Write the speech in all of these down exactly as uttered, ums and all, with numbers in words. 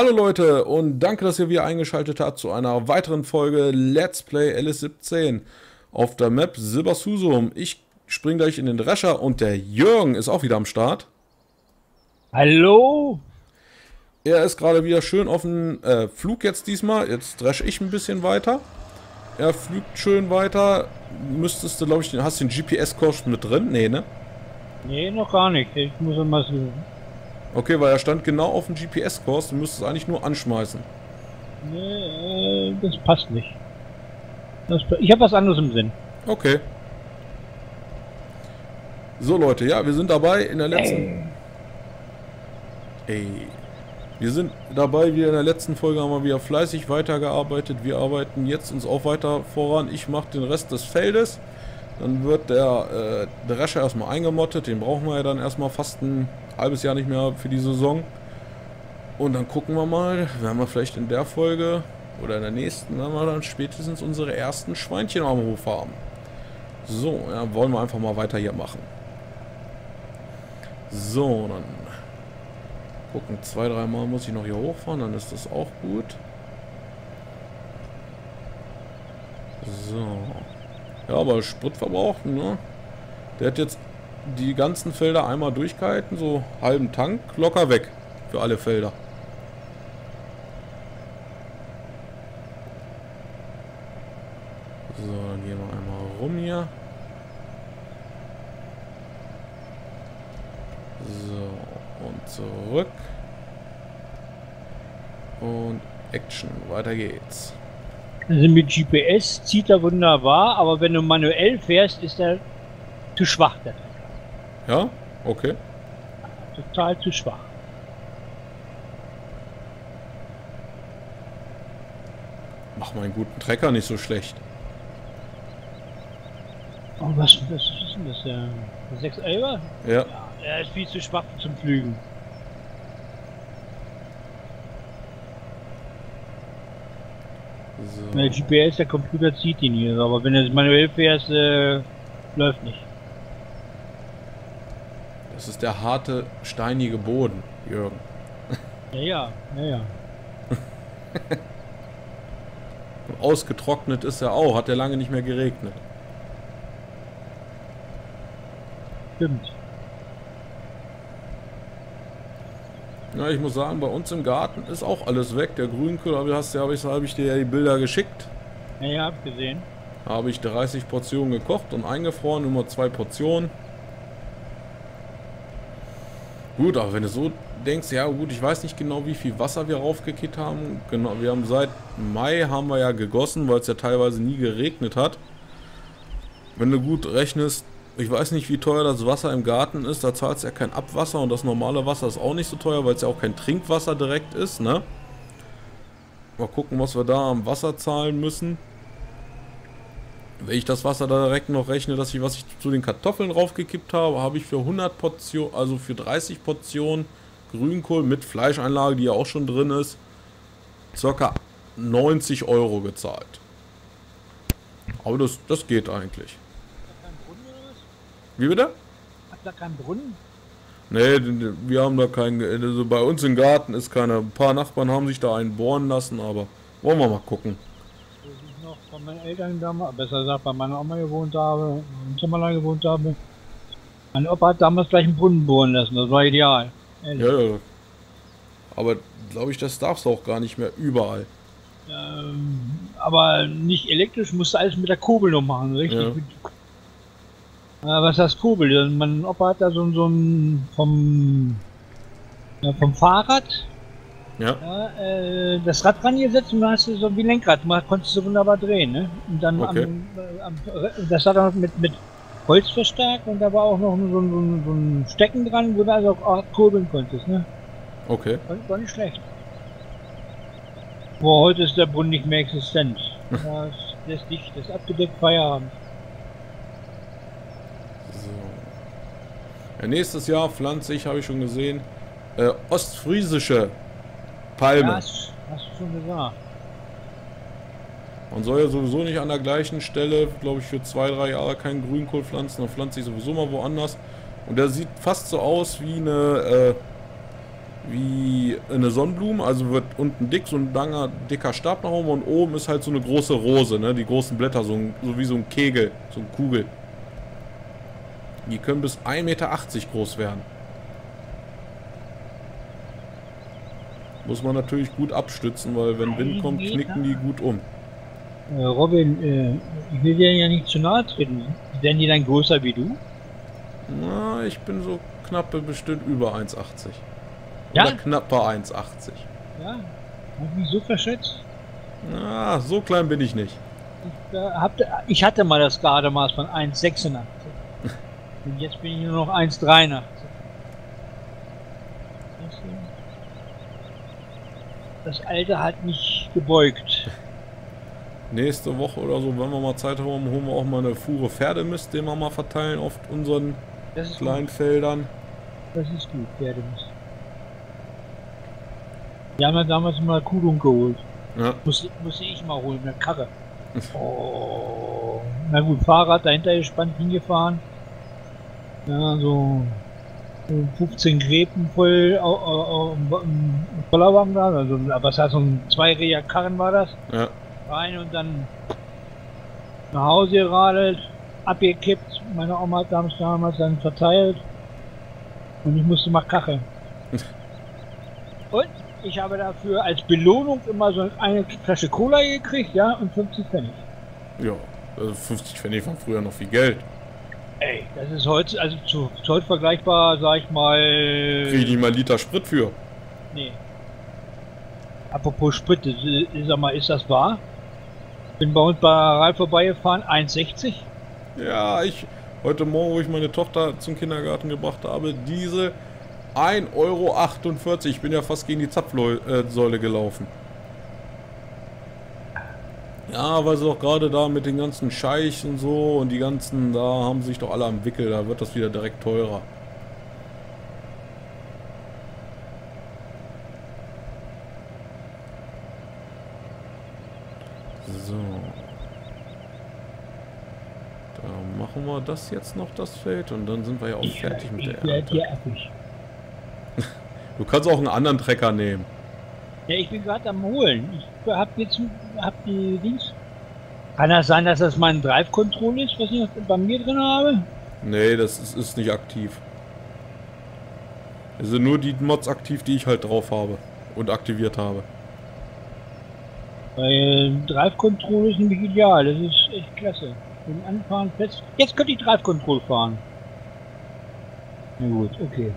Hallo Leute und danke, dass ihr wieder eingeschaltet habt zu einer weiteren Folge Let's Play L S siebzehn auf der Map Sibbershusum. Ich springe gleich in den Drescher und der Jürgen ist auch wieder am Start. Hallo! Er ist gerade wieder schön auf dem äh, Flug jetzt diesmal. Jetzt dresche ich ein bisschen weiter. Er fliegt schön weiter. Müsstest du, glaube ich, hast du den G P S-Kurs mit drin? Nee, ne? Nee, noch gar nicht. Ich muss mal suchen. Okay, weil er stand genau auf dem G P S-Kurs. Du müsstest eigentlich nur anschmeißen. Nee, das passt nicht. Das, ich habe was anderes im Sinn. Okay. So, Leute, ja, wir sind dabei in der letzten... Ey. Ey. Wir sind dabei, wie in der letzten Folge haben wir wieder fleißig weitergearbeitet. Wir arbeiten jetzt uns auch weiter voran. Ich mache den Rest des Feldes. Dann wird der äh, Drescher erstmal eingemottet. Den brauchen wir ja dann erstmal fast ein halbes Jahr nicht mehr für die Saison. Und dann gucken wir mal. Werden wir vielleicht in der Folge oder in der nächsten, werden wir dann spätestens unsere ersten Schweinchen am Hof haben. So, ja, wollen wir einfach mal weiter hier machen. So, dann... Gucken, zwei, dreimal muss ich noch hier hochfahren, dann ist das auch gut. So. Ja, aber Spritverbrauch, ne? Der hat jetzt die ganzen Felder einmal durchgehalten, so halben Tank, locker weg für alle Felder. So, dann gehen wir einmal rum hier. So. Und zurück. Und Action. Weiter geht's. Also mit G P S zieht er wunderbar, aber wenn du manuell fährst, ist er zu schwach. Der ja? Okay. Total zu schwach. Mach meinen guten Trecker nicht so schlecht. Oh, was, was ist denn das? Der sechs elfer? Ja. ja. Er ist viel zu schwach zum Flügen. So. Der G P S, der Computer zieht ihn hier, aber wenn er manuell fährt, äh, läuft nicht. Das ist der harte, steinige Boden, Jürgen. Ja, ja, ja, ja. Ausgetrocknet ist er auch, hat er lange nicht mehr geregnet. Stimmt. Ja, ich muss sagen, bei uns im Garten ist auch alles weg. Der Grünkohl, aber hast du, habe ich, hab ich dir ja die Bilder geschickt. Ja, ja, hab gesehen. Habe ich dreißig Portionen gekocht und eingefroren, immer zwei Portionen. Gut, aber wenn du so denkst, ja gut, ich weiß nicht genau, wie viel Wasser wir raufgekickt haben. Genau, wir haben seit Mai haben wir ja gegossen, weil es ja teilweise nie geregnet hat. Wenn du gut rechnest, ich weiß nicht, wie teuer das Wasser im Garten ist, da zahlt es ja kein Abwasser und das normale Wasser ist auch nicht so teuer, weil es ja auch kein Trinkwasser direkt ist, ne? Mal gucken, was wir da am Wasser zahlen müssen. Wenn ich das Wasser da direkt noch rechne, dass ich, was ich zu den Kartoffeln raufgekippt habe, habe ich für hundert Portionen, also für dreißig Portionen Grünkohl mit Fleischeinlage, die ja auch schon drin ist, ca. neunzig Euro gezahlt. Aber das, das geht eigentlich. Wie bitte? Habt ihr da keinen Brunnen? Nee, wir haben da keinen. Also bei uns im Garten ist keiner. Ein paar Nachbarn haben sich da einen bohren lassen, aber wollen wir mal gucken. Als ich noch von meinen Eltern damals, besser gesagt bei meiner Oma gewohnt habe, im Zimmerlein gewohnt habe, mein Opa hat damals gleich einen Brunnen bohren lassen, das war ideal. Ehrlich. Ja, ja. Aber glaube ich, das darfst du auch gar nicht mehr überall. Ähm, aber nicht elektrisch, musst du alles mit der Kurbel noch machen, richtig? Ja. Was heißt Kurbel? Mein Opa hat da so, so ein vom, ja, vom Fahrrad ja. Ja, äh, das Rad rangesetzt und dann hast du so wie Lenkrad, man konntest du wunderbar drehen. Ne? Und dann okay. am, am, das hat er noch mit, mit Holz verstärkt und da war auch noch so, so, so ein Stecken dran, wo du also auch kurbeln konntest. Ne? Okay. War, war nicht schlecht. Boah, heute ist der Brunnen nicht mehr existent. Das lässt dich, das ist abgedeckt, Feierabend. Ja, nächstes Jahr pflanze ich, habe ich schon gesehen, äh, ostfriesische Palme. Das hast du schon gesagt. Man soll ja sowieso nicht an der gleichen Stelle, glaube ich, für zwei, drei Jahre keinen Grünkohl pflanzen. Dann pflanze ich sowieso mal woanders. Und der sieht fast so aus wie eine, äh, wie eine Sonnenblume, also wird unten dick, so ein langer, dicker Stab nach oben und oben ist halt so eine große Rose, ne? Die großen Blätter, so, ein, so wie so ein Kegel, so eine Kugel. Die können bis ein Meter achtzig groß werden. Muss man natürlich gut abstützen, weil wenn Wind kommt, knicken die gut um. Äh, Robin, äh, ich will dir ja nicht zu nahe treten. Werden die dann größer wie du? Na, ich bin so knappe bestimmt über eins Komma achtzig. Ja? Oder knapp bei eins Komma achtzig. Ja, hab mich so verschätzt. Na, so klein bin ich nicht. Ich, äh, hab, ich hatte mal das Grademaß von eins Komma sechsundachtzig. Und jetzt bin ich nur noch eins Komma dreiundachtzig. Das Alter hat mich gebeugt. Nächste Woche oder so, wenn wir mal Zeit haben, holen wir auch mal eine Fuhre Pferdemist, den wir mal verteilen auf unseren kleinen gut. Feldern. Das ist gut, Pferdemist. Wir haben ja damals mal Kudung geholt. Ja. Musste, musste ich mal holen, eine Karre. Oh. Na gut, Fahrrad dahinter gespannt hingefahren. Ja, so fünfzehn Gräben voll im Bollerwagen da, also, aber es hat so ein Zweiräder Karren war das. Ja. Rein und dann nach Hause geradelt, abgekippt, meine Oma hat damals dann verteilt und ich musste mal kacheln. Und ich habe dafür als Belohnung immer so eine Flasche Cola gekriegt, ja, und fünfzig Pfennig. Ja, also fünfzig Pfennig war früher noch viel Geld. Ey, das ist heute, also zu, zu heute vergleichbar, sag ich mal... Krieg ich nicht mal einen Liter Sprit für? Nee. Apropos Sprit, sag mal, ist das wahr? Bin bei uns bei Ralf vorbeigefahren, eins Komma sechzig. Ja, ich, heute Morgen, wo ich meine Tochter zum Kindergarten gebracht habe, diese ein Euro achtundvierzig. Ich bin ja fast gegen die Zapfsäule gelaufen. Ja, weil sie doch gerade da mit den ganzen Scheich und so und die ganzen, da haben sich doch alle am Wickel, da wird das wieder direkt teurer. So. Da machen wir das jetzt noch, das Feld, und dann sind wir ja auch ich, fertig mit ich der Ernte. Du kannst auch einen anderen Trecker nehmen. Ja, ich bin gerade am Holen. Ich hab jetzt hab die Dings. Kann das sein, dass das mein Drive-Control ist, was ich noch bei mir drin habe? Nee, das ist, ist nicht aktiv. Es sind nur die Mods aktiv, die ich halt drauf habe und aktiviert habe. Weil Drive-Control ist nämlich ideal, das ist echt klasse. Beim Anfahren fest. Jetzt könnte ich Drive-Control fahren. Na gut, okay.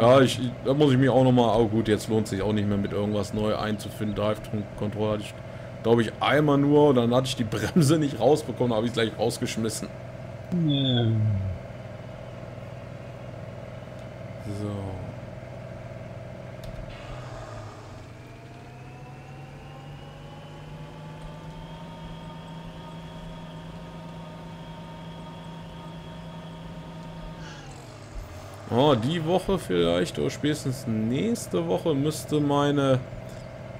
Ja, ich, da muss ich mich auch nochmal, oh gut, jetzt lohnt sich auch nicht mehr mit irgendwas neu einzufinden. Drive-Control hatte ich, glaube ich, einmal nur, und dann hatte ich die Bremse nicht rausbekommen, habe ich es gleich rausgeschmissen. Ja. So. Oh, die Woche vielleicht, oder spätestens nächste Woche, müsste meine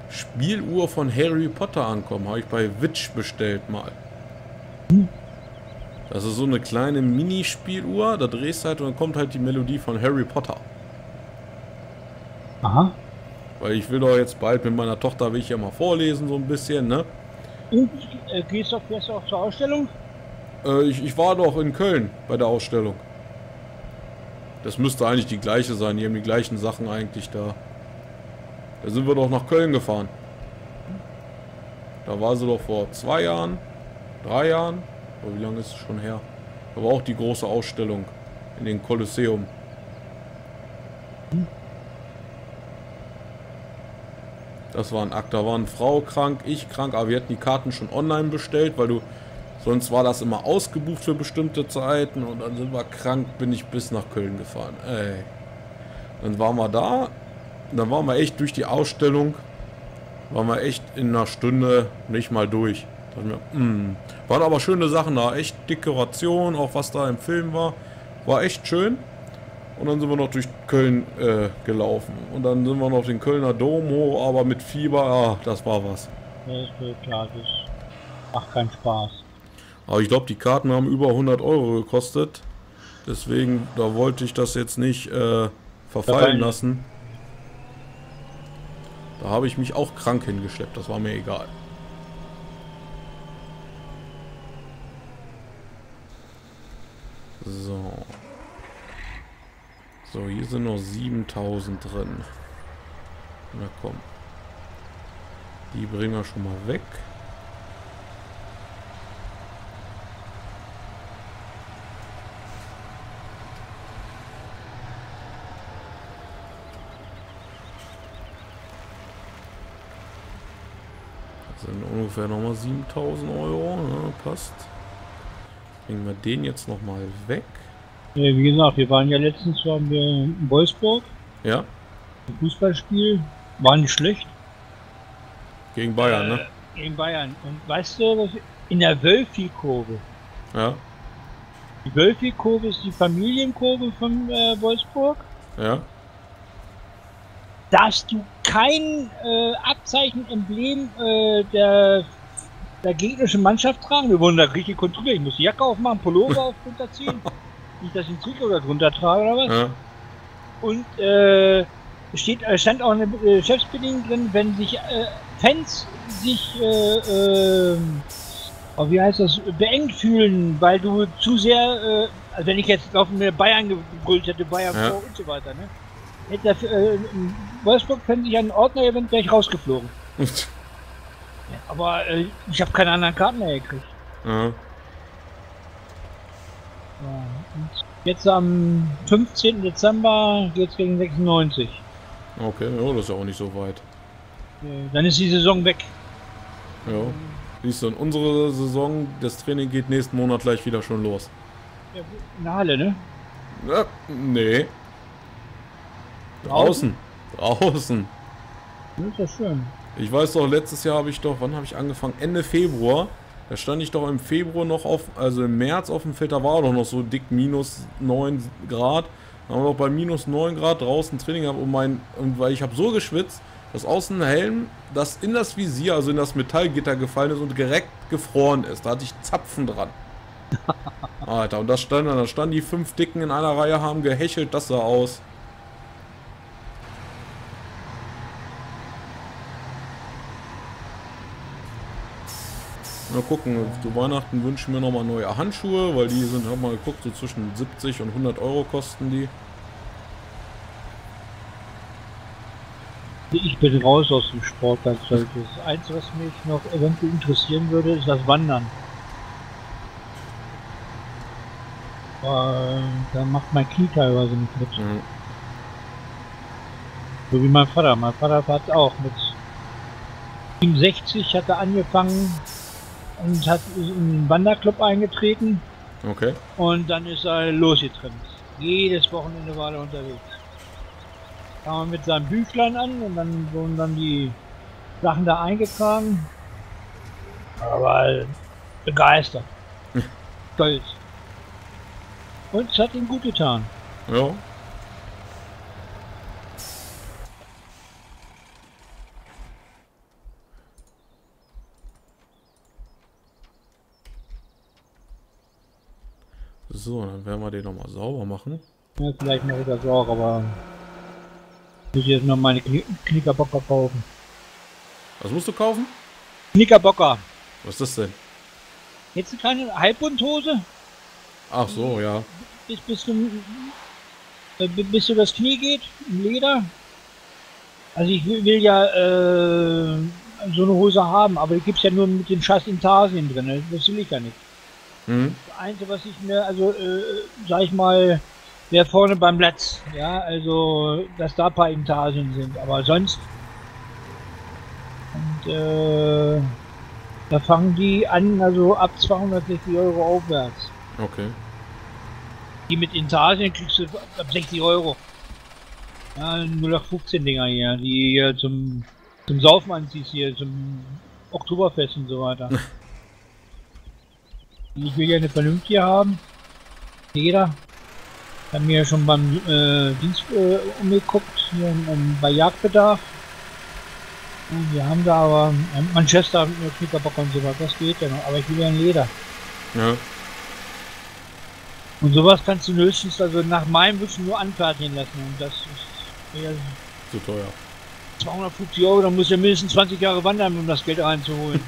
Spieluhr von Harry Potter ankommen. Habe ich bei Witsch bestellt mal. Das ist so eine kleine Mini-Spieluhr, da drehst du halt und dann kommt halt die Melodie von Harry Potter. Aha. Weil ich will doch jetzt bald mit meiner Tochter, will ich ja mal vorlesen so ein bisschen, ne? Und äh, gehst du jetzt auch zur Ausstellung? Äh, ich, ich war doch in Köln bei der Ausstellung. Das müsste eigentlich die gleiche sein, die haben die gleichen Sachen eigentlich da. Da sind wir doch nach Köln gefahren. Da war sie doch vor zwei Jahren, drei Jahren, oder wie lange ist es schon her? Da war auch die große Ausstellung in den Kolosseum. Das war ein Akt, da waren Frau krank, ich krank, aber wir hatten die Karten schon online bestellt, weil du... Sonst war das immer ausgebucht für bestimmte Zeiten und dann sind wir krank, bin ich bis nach Köln gefahren. Ey. Dann waren wir da, dann waren wir echt durch die Ausstellung, waren wir echt in einer Stunde nicht mal durch. Wir, mm, waren aber schöne Sachen da, echt Dekoration, auch was da im Film war, war echt schön. Und dann sind wir noch durch Köln äh, gelaufen und dann sind wir noch den Kölner Dom hoch, aber mit Fieber, ah, das war was. Ja, ist klar, das macht keinen Spaß. Aber ich glaube, die Karten haben über hundert Euro gekostet. Deswegen, da wollte ich das jetzt nicht äh, verfallen lassen. Da habe ich mich auch krank hingeschleppt, das war mir egal. So. So, hier sind noch siebentausend drin. Na komm. Die bringen wir schon mal weg. Das sind ungefähr nochmal siebentausend Euro, ne? Passt. Bringen wir den jetzt nochmal weg. Ja, wie gesagt, wir waren ja letztens waren wir in Wolfsburg. Ja. Ein Fußballspiel. War nicht schlecht. Gegen Bayern, äh, ne? Gegen Bayern. Und weißt du, was in der Wölfi Kurve. Ja. Die Wölfi Kurve ist die Familienkurve von äh, Wolfsburg. Ja. Darfst du kein äh, Abzeichen, Emblem äh, der, der gegnerischen Mannschaft tragen? Wir wurden da richtig kontrolliert. Ich muss die Jacke aufmachen, Pullover auf, runterziehen. Nicht, dass ich einen Trikot da drunter trage oder was. Ja. Und äh, steht, stand auch eine äh, Chefsbedingung drin, wenn sich äh, Fans sich äh, äh, oh, wie heißt das, beengt fühlen, weil du zu sehr, äh, also wenn ich jetzt auf mir Bayern gebrüllt hätte, Bayern ja. und so weiter, ne? Hätte das, äh, Wolfsburg-Fan sich an Ordner event gleich rausgeflogen. ja, aber äh, ich habe keine anderen Karten mehr gekriegt. Ja. Ja, jetzt am fünfzehnten Dezember geht es gegen sechsundneunzig. Okay, ja, das ist ja auch nicht so weit. Dann ist die Saison weg. Ja, siehst du, und unsere Saison, das Training geht nächsten Monat gleich wieder schon los. Ja, in der Halle, ne? Ja, nee. Draußen. Draußen. Das ist ja schön. Ich weiß doch, letztes Jahr habe ich doch, wann habe ich angefangen? Ende Februar. Da stand ich doch im Februar noch auf, also im März auf dem Feld, da war doch noch so dick minus neun Grad. Da haben wir doch bei minus neun Grad draußen Training gehabt und, mein, und weil ich habe so geschwitzt, dass außen ein Helm, das in das Visier, also in das Metallgitter gefallen ist und direkt gefroren ist. Da hatte ich Zapfen dran. Alter, und das stand, da standen die fünf Dicken in einer Reihe, haben gehechelt, das sah aus. Mal gucken, zu Weihnachten wünschen wir nochmal neue Handschuhe, weil die sind, hab mal geguckt, so zwischen siebzig und hundert Euro kosten die. Ich bin raus aus dem Sport ganz solches. Das Einzige, was mich noch eventuell interessieren würde, ist das Wandern. Aber da macht mein Knie teilweise nicht mit. Mhm. So wie mein Vater. Mein Vater hat auch mit siebenundsechzig hat er angefangen und hat in einen Wanderclub eingetreten. Okay. Und dann ist er losgetrimmt. Jedes Wochenende war er unterwegs. Kam er mit seinem Büchlein an und dann wurden dann die Sachen da eingetragen. Aber begeistert. Hm. Stolz. Und es hat ihm gut getan. Ja. So, dann werden wir den nochmal sauber machen. Ja, vielleicht mache ich das auch, aber muss ich jetzt noch meine Knickerbocker kaufen. Was musst du kaufen? Knickerbocker. Was ist das denn? Jetzt eine kleine Halbbundhose. Ach so, ja. Bis, bis, zum, bis du das Knie geht, im Leder. Also ich will, will ja äh, so eine Hose haben, aber die gibt es ja nur mit den Scheiß Intarsien drin, das will ich ja nicht. Mhm. Das Einzige, was ich mir, also äh, sag ich mal, der vorne beim Platz, ja, also dass da ein paar Intarsien sind, aber sonst. Und äh, da fangen die an, also ab zweihundertsechzig Euro aufwärts. Okay. Die mit Intarsien kriegst du ab sechzig Euro. Ja, nur noch fünfzehn Dinger hier, die hier zum, zum Saufen anziehst, hier zum Oktoberfest und so weiter. Ich will ja eine vernünftige haben. Jeder. Ich habe mir ja schon beim äh, Dienst äh, umgeguckt, hier um, bei Jagdbedarf. Und wir haben da aber äh, Manchester mit nur Knickerbocker und sowas, das geht ja noch, aber ich will ja ein Leder. Ja. Und sowas kannst du höchstens, also nach meinem Wünschen nur anfertigen lassen und das ist eher zu teuer. zweihundertfünfzig Euro, dann muss er mindestens zwanzig Jahre wandern, um das Geld reinzuholen.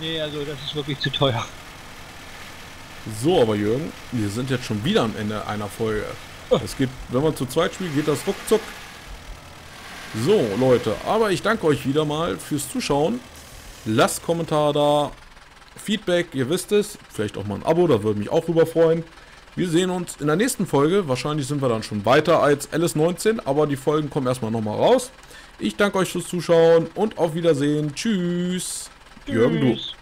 Nee, also das ist wirklich zu teuer. So, aber Jürgen, wir sind jetzt schon wieder am Ende einer Folge. Oh. Es geht, wenn man zu zweit spielt, geht das ruckzuck. So, Leute, aber ich danke euch wieder mal fürs Zuschauen. Lasst Kommentare da, Feedback, ihr wisst es. Vielleicht auch mal ein Abo, da würde mich auch drüber freuen. Wir sehen uns in der nächsten Folge. Wahrscheinlich sind wir dann schon weiter als L S neunzehn, aber die Folgen kommen erstmal nochmal raus. Ich danke euch fürs Zuschauen und auf Wiedersehen. Tschüss. Tschüss. Jürgen, du.